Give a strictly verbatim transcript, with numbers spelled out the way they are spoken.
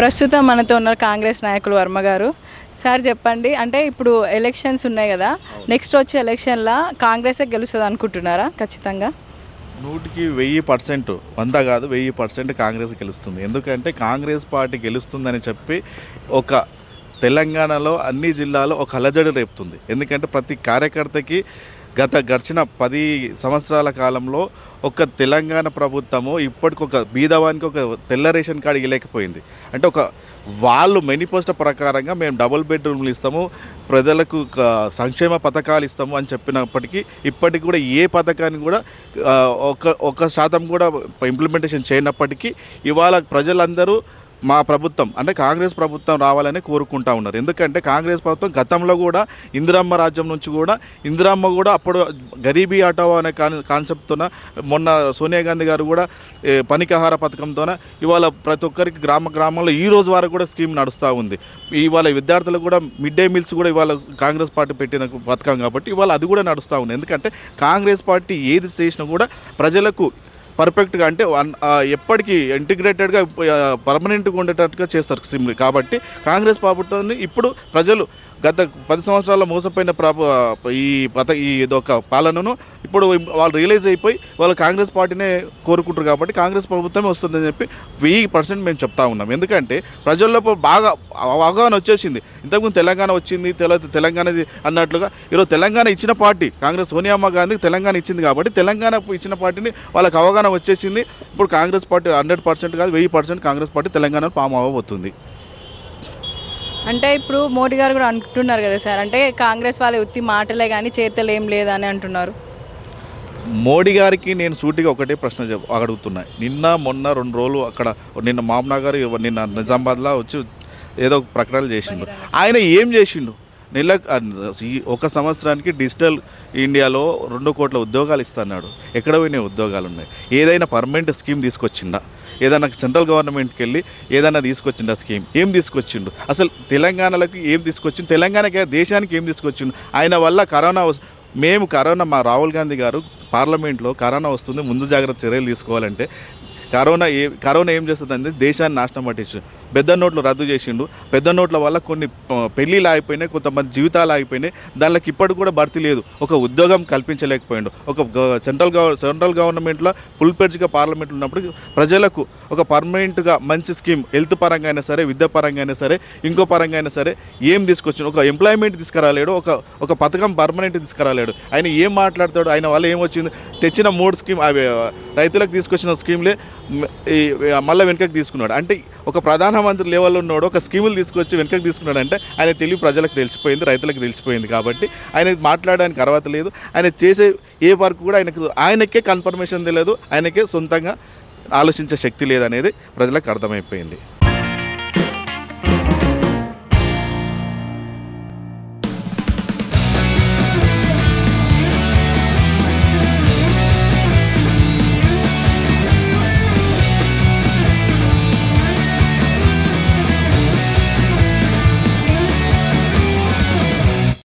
ప్రస్తుతం మనతో ఉన్న కాంగ్రెస్ నాయకులు వర్మ గారు సార్ చెప్పండి అంటే ఇప్పుడు ఎలక్షన్స్ ఉన్నాయి కదా నెక్స్ట్ వచ్చే ఎలక్షన్ లా కాంగ్రెస్ గెలుస్తది అనుకుంటున్నారా ఖచ్చితంగా నూటికి వెయ్యి పర్సెంట్ వంద కాదు వెయ్యి పర్సెంట్ కాంగ్రెస్ గెలుస్తుంది ఎందుకంటే కాంగ్రెస్ పార్టీ గెలుస్తుందని చెప్పి ఒక తెలంగాణలో అన్ని జిల్లాల్లో ఒక అలజడి రేపుతుంది ఎందుకంటే ప్రతి కార్యకర్తకి గత గడిచిన పది సంవత్సరాల కాలంలో ఒక తెలంగాణ ప్రభుత్వము ఇప్పటికొక బీదవానికి ఒక తెల్ల రేషన్ కార్డు ఇవ్వలేకపోయింది అంటే ఒక వాళ్ళు మేనిఫెస్టో ప్రకారంగా మేము డబుల్ బెడ్రూమ్లు ఇస్తాము ప్రజలకు సంక్షేమ పథకాలు ఇస్తాము అని చెప్పినప్పటికీ ఇప్పటికి కూడా ఏ పథకాన్ని కూడా ఒక ఒక శాతం కూడా ఇంప్లిమెంటేషన్ చేయనప్పటికీ ఇవాళ ప్రజలందరూ మా ప్రభుత్వం అంటే కాంగ్రెస్ ప్రభుత్వం రావాలని కోరుకుంటా ఉన్నారు ఎందుకంటే కాంగ్రెస్ ప్రభుత్వం గతంలో కూడా ఇందిరమ్మ రాజ్యం నుంచి కూడా ఇందిరమ్మ కూడా అప్పుడు గరీబీ ఆటో అనే కాన్సెప్ట్తోన మొన్న సోనియా గాంధీ గారు కూడా పనికాహార పథకంతోన ఇవాళ ప్రతి ఒక్కరికి గ్రామ గ్రామంలో ఈ రోజు వరకు కూడా స్కీమ్ నడుస్తూ ఉంది ఇవాళ విద్యార్థులకు కూడా మిడ్ డే మీల్స్ కూడా ఇవాళ కాంగ్రెస్ పార్టీ పెట్టిన పథకం కాబట్టి ఇవాళ అది కూడా నడుస్తూ ఉంది ఎందుకంటే కాంగ్రెస్ పార్టీ ఏది చేసినా కూడా ప్రజలకు పర్ఫెక్ట్గా అంటే ఎప్పటికీ ఇంటిగ్రేటెడ్గా పర్మనెంట్గా ఉండేటట్టుగా చేస్తారు సిమ్ కాబట్టి కాంగ్రెస్ ప్రభుత్వాన్ని ఇప్పుడు ప్రజలు గత పది సంవత్సరాల మోసపోయిన ఈ పథ ఈ ఇదొక పాలనను ఇప్పుడు వాళ్ళు రియలైజ్ అయిపోయి వాళ్ళు కాంగ్రెస్ పార్టీనే కోరుకుంటారు కాబట్టి కాంగ్రెస్ ప్రభుత్వమే వస్తుందని చెప్పి వెయ్యి పర్సెంట్ మేము చెప్తా ఉన్నాం ఎందుకంటే ప్రజల్లో బాగా అవగాహన వచ్చేసింది ఇంతకుముందు తెలంగాణ వచ్చింది తెల తెలంగాణది అన్నట్లుగా ఈరోజు తెలంగాణ ఇచ్చిన పార్టీ కాంగ్రెస్ సోనియామ్మ గాంధీ తెలంగాణ ఇచ్చింది కాబట్టి తెలంగాణ ఇచ్చిన పార్టీని వాళ్ళకి అవగాహన వచ్చేసింది ఇప్పుడు కాంగ్రెస్ పార్టీ హండ్రెడ్ పర్సెంట్ కాదు వెయ్యి పర్సెంట్ కాంగ్రెస్ పార్టీ తెలంగాణలో ఫామ్ అవ్వబోతుంది అంటే ఇప్పుడు మోడీ గారు కూడా అంటున్నారు కదా సార్ అంటే కాంగ్రెస్ వాళ్ళ ఉత్తి మాటలే కానీ చేతలు ఏం లేదని అంటున్నారు మోడీ గారికి నేను సూటిగా ఒకటే ప్రశ్న అడుగుతున్నా నిన్న మొన్న రెండు రోజులు అక్కడ నిన్న మామ్నా గారు నిన్న నిజామాబాద్లో వచ్చి ఏదో ప్రకటనలు చేసిండు ఆయన ఏం చేసిండు నెల ఒక సంవత్సరానికి డిజిటల్ ఇండియాలో రెండు కోట్ల ఉద్యోగాలు ఇస్తున్నాడు ఎక్కడ పోయినా ఉద్యోగాలు ఉన్నాయి ఏదైనా పర్మనెంట్ స్కీమ్ తీసుకొచ్చిందా ఏదైనా సెంట్రల్ గవర్నమెంట్కి వెళ్ళి ఏదైనా తీసుకొచ్చిండు ఆ స్కీమ్ ఏం తీసుకొచ్చిండు అసలు తెలంగాణలకు ఏం తీసుకొచ్చిండు తెలంగాణకి దేశానికి ఏం తీసుకొచ్చిండు ఆయన వల్ల కరోనా మేము కరోనా మా రాహుల్ గాంధీ గారు పార్లమెంట్లో కరోనా వస్తుంది ముందు జాగ్రత్త చర్యలు తీసుకోవాలంటే కరోనా ఏ కరోనా ఏం చేస్తుందంటే దేశాన్ని నాశనం పట్టించిండు పెద్ద నోట్లు రద్దు చేసిండు పెద్ద నోట్ల వల్ల కొన్ని పెళ్ళిళ్ళు ఆగిపోయినాయి కొంతమంది జీవితాలు ఆగిపోయినాయి దానికి ఇప్పటికి కూడా భర్తీ లేదు ఒక ఉద్యోగం కల్పించలేకపోయిండు ఒక సెంట్రల్ గవ సెంట్రల్ గవర్నమెంట్లో ఫుల్ పెడ్జ్గా పార్లమెంట్ ఉన్నప్పుడు ప్రజలకు ఒక పర్మనెంట్గా మంచి స్కీమ్ హెల్త్ పరంగా అయినా సరే విద్య పరంగా అయినా సరే ఇంకో పరంగా అయినా సరే ఏం తీసుకొచ్చిండు ఒక ఎంప్లాయ్మెంట్ తీసుకురాలేడు ఒక ఒక పథకం పర్మనెంట్ తీసుకురాలేడు ఆయన ఏం మాట్లాడతాడు ఆయన వల్ల ఏమొచ్చింది తెచ్చిన మూడు స్కీమ్ అవి రైతులకు తీసుకొచ్చిన స్కీమ్లే మళ్ళీ వెనుకకు తీసుకున్నాడు అంటే ఒక ప్రధానమంత్రి లెవెల్లో ఉన్నాడు ఒక స్కీములు తీసుకొచ్చి వెనుకకు తీసుకున్నాడు అంటే ఆయన తెలివి ప్రజలకు తెలిసిపోయింది రైతులకు తెలిసిపోయింది కాబట్టి ఆయన మాట్లాడడానికి అర్హత లేదు ఆయన చేసే ఏ వర్క్ కూడా ఆయనకు ఆయనకే కన్ఫర్మేషన్ తెలియదు ఆయనకే సొంతంగా ఆలోచించే శక్తి లేదనేది ప్రజలకు అర్థమైపోయింది.